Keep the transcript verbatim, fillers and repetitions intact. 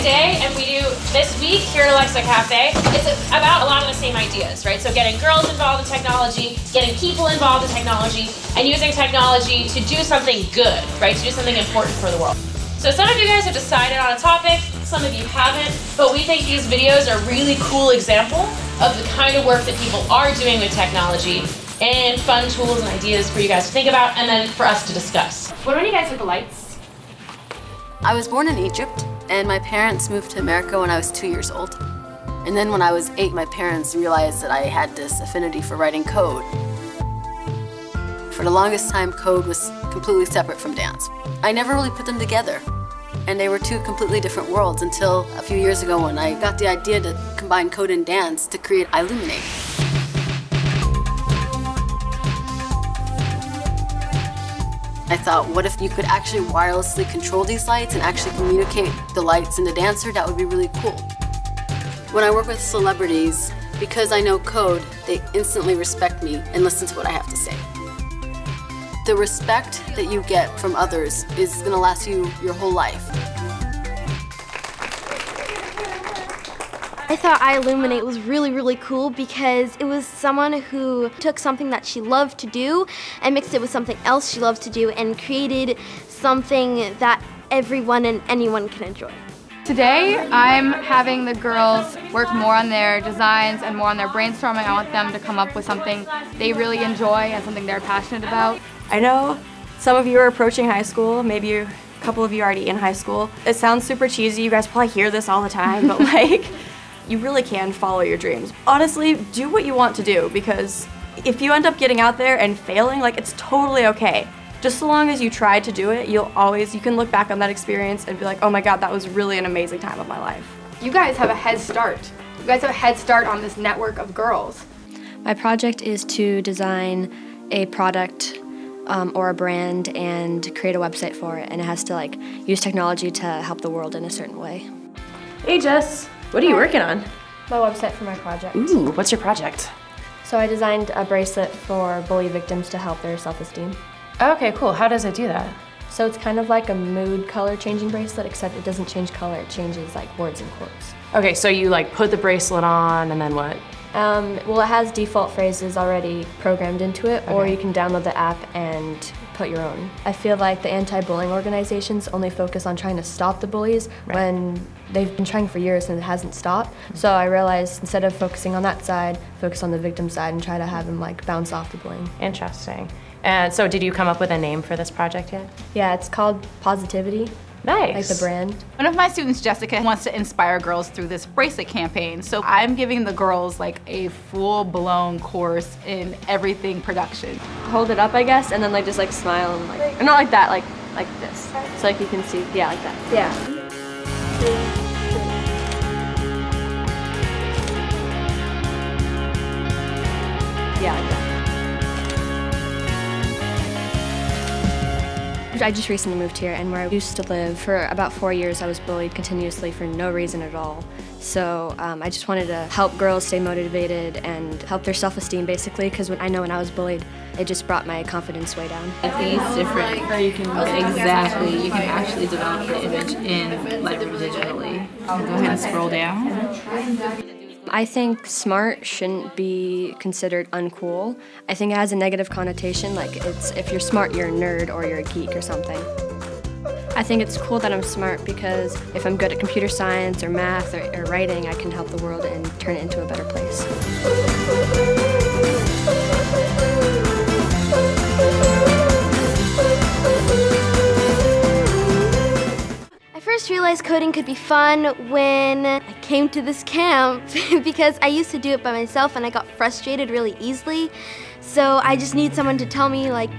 a day, and we do this week here at Alexa Cafe. It's about a lot of the same ideas, right? So getting girls involved in technology, getting people involved in technology, and using technology to do something good, right? To do something important for the world. So some of you guys have decided on a topic, some of you haven't, but we think these videos are a really cool example of the kind of work that people are doing with technology, and fun tools and ideas for you guys to think about and then for us to discuss. What about you guys with the lights? I was born in Egypt, and my parents moved to America when I was two years old. And then when I was eight, my parents realized that I had this affinity for writing code. For the longest time, code was completely separate from dance. I never really put them together, and they were two completely different worlds until a few years ago when I got the idea to combine code and dance to create Illuminate. I thought, what if you could actually wirelessly control these lights and actually communicate the lights and the dancer? That would be really cool. When I work with celebrities, because I know code, they instantly respect me and listen to what I have to say. The respect that you get from others is going to last you your whole life. I thought Illuminate was really, really cool because it was someone who took something that she loved to do and mixed it with something else she loves to do and created something that everyone and anyone can enjoy. Today, I'm having the girls work more on their designs and more on their brainstorming. I want them to come up with something they really enjoy and something they're passionate about. I know some of you are approaching high school, maybe you a couple of you are already in high school. It sounds super cheesy, you guys probably hear this all the time, but like, you really can follow your dreams. Honestly, do what you want to do, because if you end up getting out there and failing, like, it's totally okay. Just so long as you try to do it, you'll always, you can look back on that experience and be like, oh my God, that was really an amazing time of my life. You guys have a head start. You guys have a head start on this network of girls. My project is to design a product um, or a brand and create a website for it, and it has to like use technology to help the world in a certain way. Hey Jess. What are you working on? My website for my project. Ooh, what's your project? So I designed a bracelet for bully victims to help their self-esteem. Okay, cool. How does it do that? So it's kind of like a mood color changing bracelet, except it doesn't change color, it changes like words and quotes. Okay, so you like put the bracelet on and then what? Um, well, it has default phrases already programmed into it, okay. Or you can download the app and put your own. I feel like the anti-bullying organizations only focus on trying to stop the bullies, right, when they've been trying for years and it hasn't stopped. Mm-hmm. So I realized instead of focusing on that side, focus on the victim side and try to have them like bounce off the bullying. Interesting. And so did you come up with a name for this project yet? Yeah, it's called Positivity. Nice. Like the brand. One of my students, Jessica, wants to inspire girls through this bracelet campaign. So I'm giving the girls like a full-blown course in everything production. Hold it up, I guess, and then like just like smile and like, or not like that, like like this. So like you can see, yeah, like that. Yeah. Yeah, like that. I just recently moved here, and where I used to live for about four years I was bullied continuously for no reason at all. So um, I just wanted to help girls stay motivated and help their self-esteem basically, because I know when I was bullied it just brought my confidence way down. I think it's different. Or you can exactly, you can actually develop the image in like digitally. I'll go ahead and scroll down. I think smart shouldn't be considered uncool. I think it has a negative connotation, like it's if you're smart, you're a nerd or you're a geek or something. I think it's cool that I'm smart because if I'm good at computer science or math or, or writing, I can help the world and turn it into a better place. I first realized coding could be fun when I came to this camp because I used to do it by myself and I got frustrated really easily. So I just need someone to tell me like this.